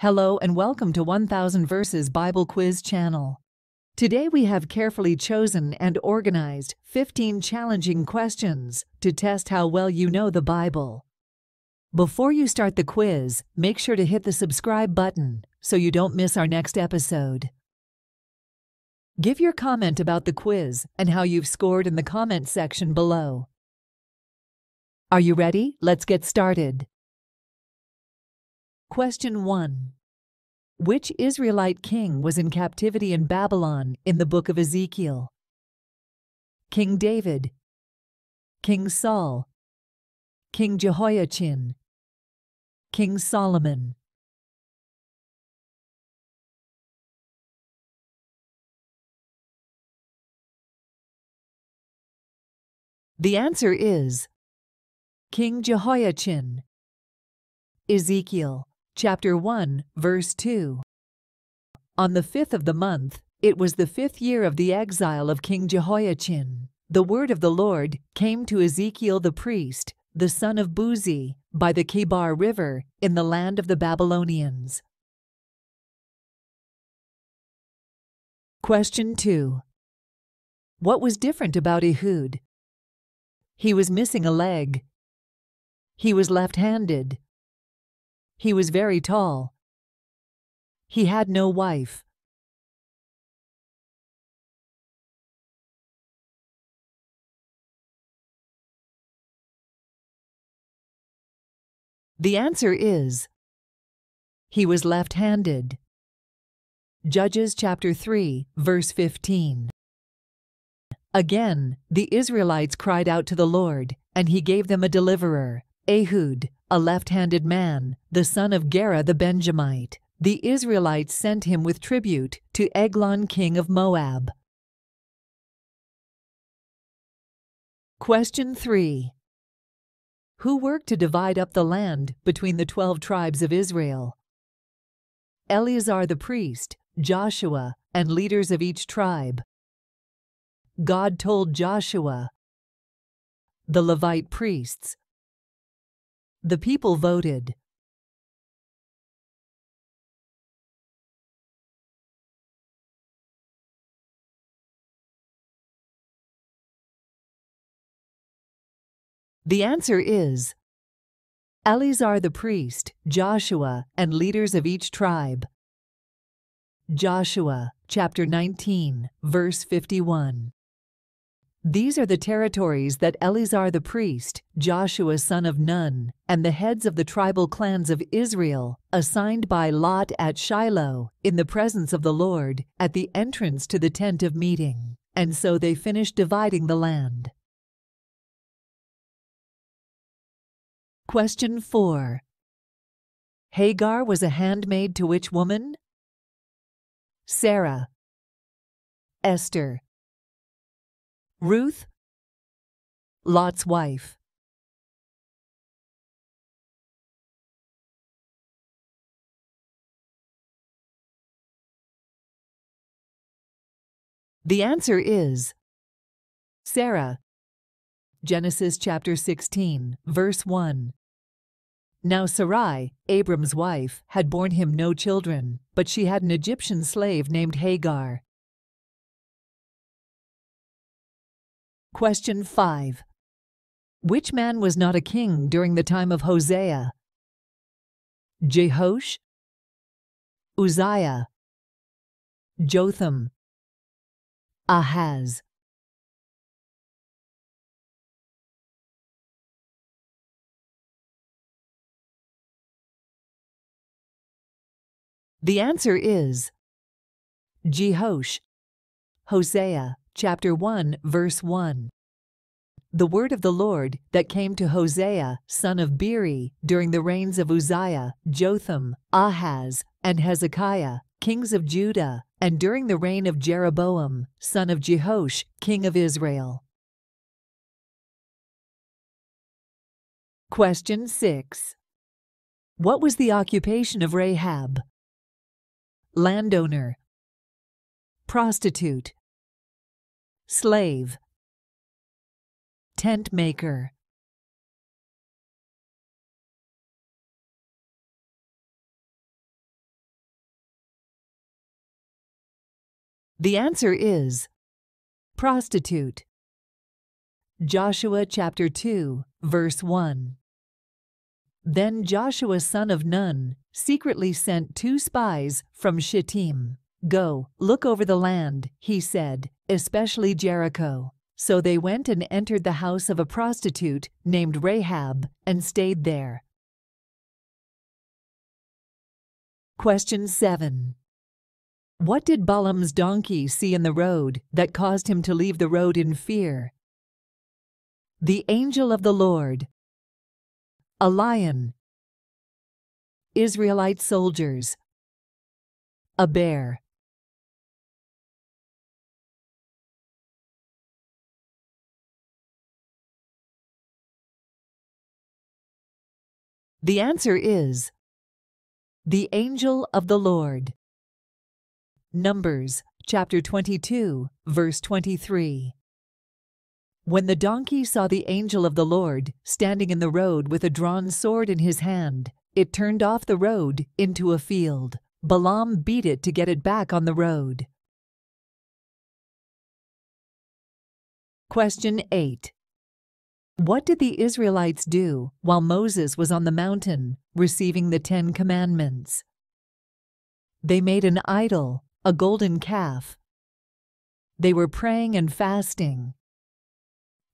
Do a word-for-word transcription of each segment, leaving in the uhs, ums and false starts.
Hello and welcome to one thousand Verses Bible Quiz Channel. Today we have carefully chosen and organized fifteen challenging questions to test how well you know the Bible. Before you start the quiz, make sure to hit the subscribe button so you don't miss our next episode. Give your comment about the quiz and how you've scored in the comment section below. Are you ready? Let's get started. Question one. Which Israelite king was in captivity in Babylon in the book of Ezekiel? King David, King Saul, King Jehoiachin, King Solomon. The answer is King Jehoiachin. Ezekiel chapter one, verse two. On the fifth of the month, it was the fifth year of the exile of King Jehoiachin. The word of the Lord came to Ezekiel the priest, the son of Buzi, by the Kibar river, in the land of the Babylonians. Question two. What was different about Ehud? He was missing a leg. He was left-handed. He was very tall. He had no wife. The answer is he was left-handed. Judges chapter three, verse fifteen. Again, the Israelites cried out to the Lord, and he gave them a deliverer, Ehud, a left-handed man, the son of Gera the Benjamite. The Israelites sent him with tribute to Eglon king of Moab. Question three. Who worked to divide up the land between the twelve tribes of Israel? Eleazar the priest, Joshua, and leaders of each tribe. God told Joshua. The Levite priests. The people voted. The answer is Eleazar the priest, Joshua, and leaders of each tribe. Joshua, chapter nineteen, verse fifty-one. These are the territories that Eleazar the priest, Joshua son of Nun, and the heads of the tribal clans of Israel assigned by lot at Shiloh, in the presence of the Lord, at the entrance to the tent of meeting. And so they finished dividing the land. Question four. Hagar was a handmaid to which woman? Sarah, Esther, Ruth, Lot's wife. The answer is Sarah. Genesis chapter sixteen, verse one. Now Sarai, Abram's wife, had borne him no children, but she had an Egyptian slave named Hagar. Question five. Which man was not a king during the time of Hosea? Jehosh, Uzziah, Jotham, Ahaz. The answer is Jehosh. Hosea chapter one, verse one. The word of the Lord that came to Hosea, son of Beeri, during the reigns of Uzziah, Jotham, Ahaz, and Hezekiah, kings of Judah, and during the reign of Jeroboam, son of Jehosh, king of Israel. Question six. What was the occupation of Rahab? Landowner, prostitute, slave, tent maker. The answer is prostitute. Joshua chapter two, verse one. Then Joshua son of Nun secretly sent two spies from Shittim. Go, look over the land, he said, especially Jericho. So they went and entered the house of a prostitute named Rahab and stayed there. Question seven. What did Balaam's donkey see in the road that caused him to leave the road in fear? The angel of the Lord. A lion. Israelite soldiers. A bear. The answer is the angel of the Lord. Numbers chapter twenty-two, verse twenty-three. When the donkey saw the angel of the Lord standing in the road with a drawn sword in his hand, it turned off the road into a field. Balaam beat it to get it back on the road. Question eight. What did the Israelites do while Moses was on the mountain receiving the Ten Commandments? They made an idol, a golden calf. They were praying and fasting.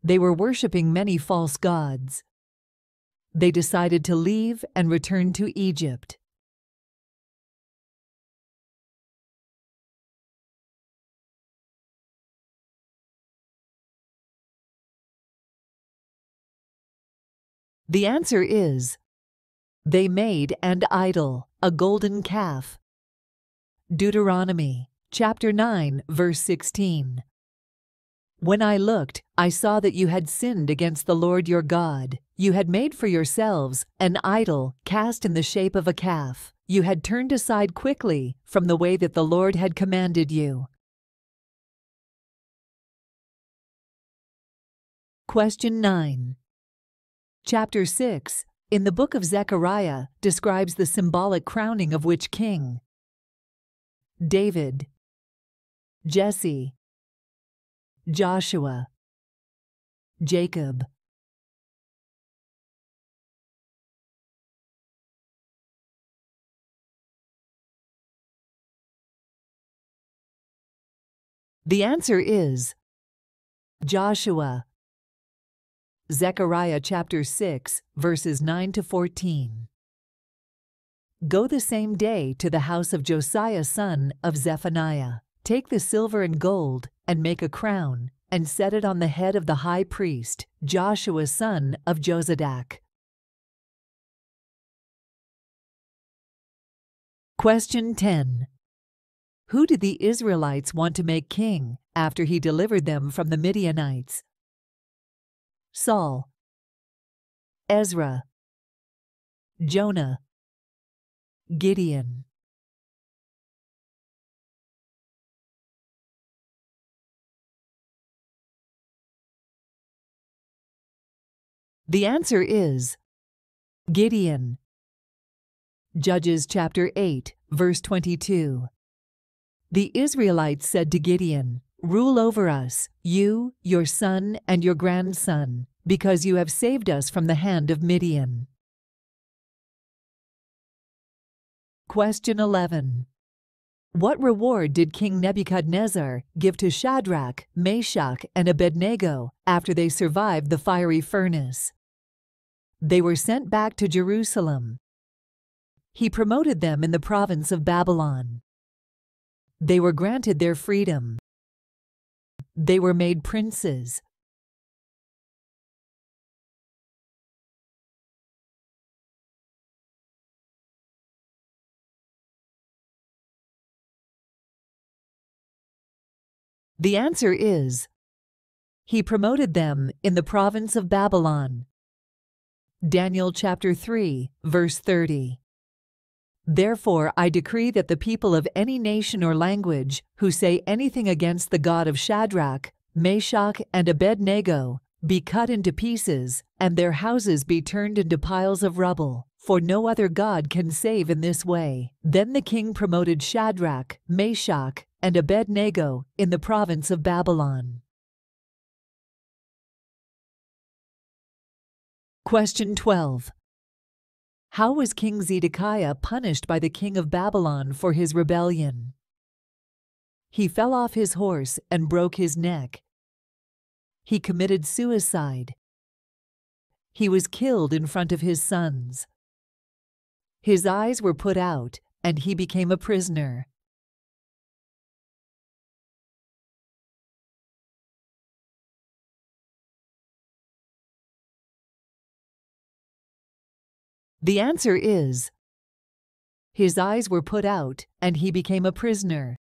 They were worshiping many false gods. They decided to leave and return to Egypt. The answer is, they made an idol, a golden calf. Deuteronomy, chapter nine, verse sixteen. When I looked, I saw that you had sinned against the Lord your God. You had made for yourselves an idol cast in the shape of a calf. You had turned aside quickly from the way that the Lord had commanded you. Question nine. Chapter six, in the book of Zechariah, describes the symbolic crowning of which king? David, Jesse, Joshua, Jacob. The answer is Joshua. Zechariah chapter six, verses nine to fourteen. Go the same day to the house of Josiah son of Zephaniah. Take the silver and gold, and make a crown, and set it on the head of the high priest, Joshua son of Jozadak. Question ten. Who did the Israelites want to make king after he delivered them from the Midianites? Saul, Ezra, Jonah, Gideon. The answer is Gideon. Judges chapter eight, verse twenty-two. The Israelites said to Gideon, "Rule over us, you, your son, and your grandson, because you have saved us from the hand of Midian." Question eleven. What reward did King Nebuchadnezzar give to Shadrach, Meshach, and Abednego after they survived the fiery furnace? They were sent back to Jerusalem. He promoted them in the province of Babylon. They were granted their freedom. They were made princes. The answer is, he promoted them in the province of Babylon. Daniel chapter three, verse thirty. Therefore I decree that the people of any nation or language who say anything against the God of Shadrach, Meshach, and Abednego be cut into pieces, and their houses be turned into piles of rubble, for no other God can save in this way. Then the king promoted Shadrach, Meshach, and Abednego, in the province of Babylon. Question twelve. How was King Zedekiah punished by the king of Babylon for his rebellion? He fell off his horse and broke his neck. He committed suicide. He was killed in front of his sons. His eyes were put out, and he became a prisoner. The answer is, his eyes were put out, and he became a prisoner.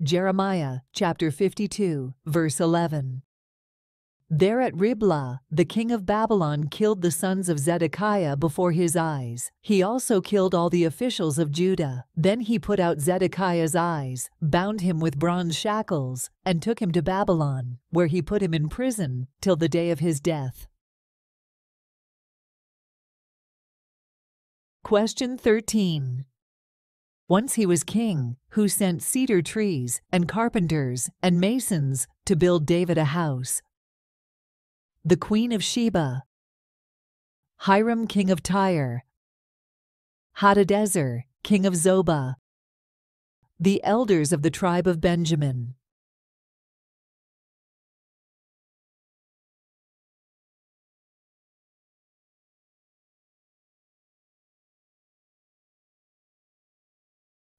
Jeremiah chapter fifty-two, verse eleven. There at Riblah, the king of Babylon killed the sons of Zedekiah before his eyes. He also killed all the officials of Judah. Then he put out Zedekiah's eyes, bound him with bronze shackles, and took him to Babylon, where he put him in prison till the day of his death. Question thirteen. Once he was king, who sent cedar trees and carpenters and masons to build David a house. The Queen of Sheba, Hiram, king of Tyre, Hadadezer, king of Zobah, the elders of the tribe of Benjamin.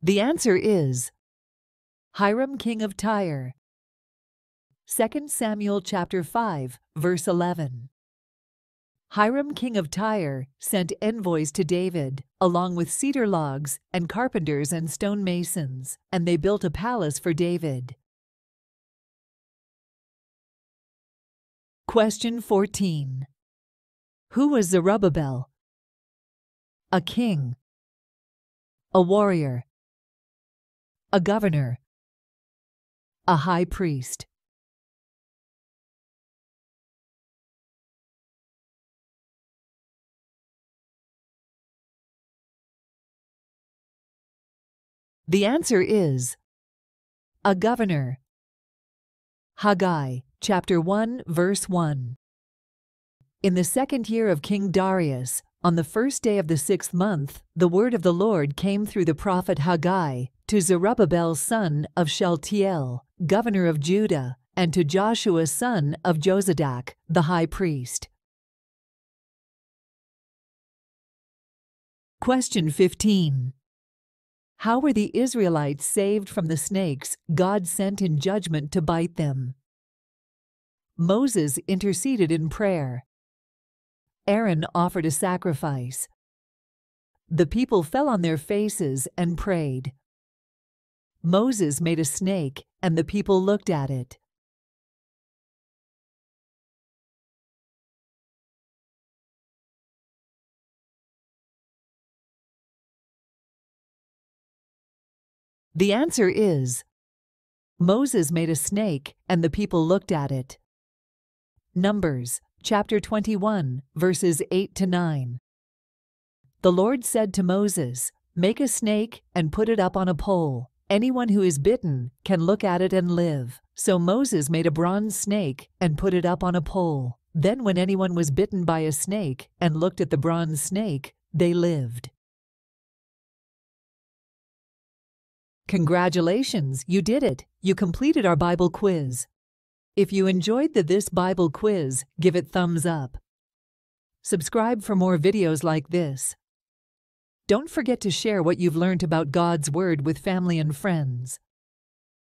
The answer is Hiram, king of Tyre. Second Samuel chapter five, verse eleven. Hiram, king of Tyre, sent envoys to David, along with cedar logs and carpenters and stonemasons, and they built a palace for David. Question fourteen. Who was Zerubbabel? A king, a warrior, a governor, a high priest. The answer is a governor. Haggai chapter one, verse one. In the second year of King Darius, on the first day of the sixth month, the word of the Lord came through the prophet Haggai to Zerubbabel son of Shealtiel, governor of Judah, and to Joshua son of Jozadak, the high priest. Question fifteen. How were the Israelites saved from the snakes God sent in judgment to bite them? Moses interceded in prayer. Aaron offered a sacrifice. The people fell on their faces and prayed. Moses made a snake, and the people looked at it. The answer is, Moses made a snake, and the people looked at it. Numbers chapter twenty-one, verses eight to nine. The Lord said to Moses, "Make a snake and put it up on a pole. Anyone who is bitten can look at it and live." So Moses made a bronze snake and put it up on a pole. Then when anyone was bitten by a snake and looked at the bronze snake, they lived. Congratulations, you did it! You completed our Bible quiz. If you enjoyed the This Bible Quiz, give it thumbs up. Subscribe for more videos like this. Don't forget to share what you've learned about God's Word with family and friends.